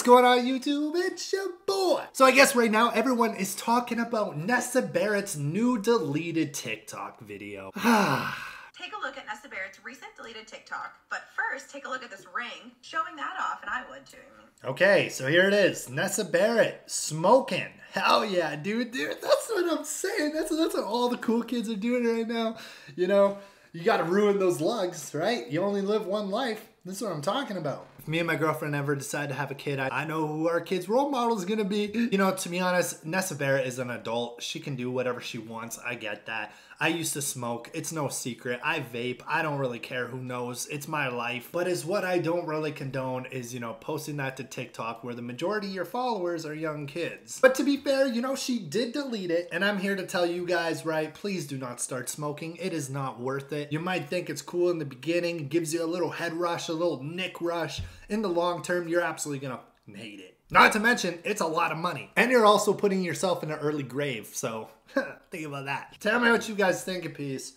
What's going on, YouTube? It's your boy. So I guess right now everyone is talking about Nessa Barrett's new deleted TikTok video. Take a look at Nessa Barrett's recent deleted TikTok, but first take a look at this ring. Showing that off, and I would too. Okay, so here it is. Nessa Barrett smoking. Hell yeah, dude. That's what I'm saying. That's what all the cool kids are doing right now. You know, you gotta ruin those lugs, right? You only live one life. This is what I'm talking about. If me and my girlfriend ever decide to have a kid, I know who our kid's role model is gonna be. You know, to be honest, Nessa Barrett is an adult. She can do whatever she wants. I get that. I used to smoke. It's no secret. I vape. I don't really care who knows. It's my life. But is what I don't really condone is, you know, posting that to TikTok where the majority of your followers are young kids. But to be fair, you know, she did delete it. And I'm here to tell you guys, right, please do not start smoking. It is not worth it. You might think it's cool in the beginning, gives you a little head rush, a little neck rush. In the long term, you're absolutely gonna hate it. Not to mention, it's a lot of money. And you're also putting yourself in an early grave, so think about that. Tell me what you guys think of peace.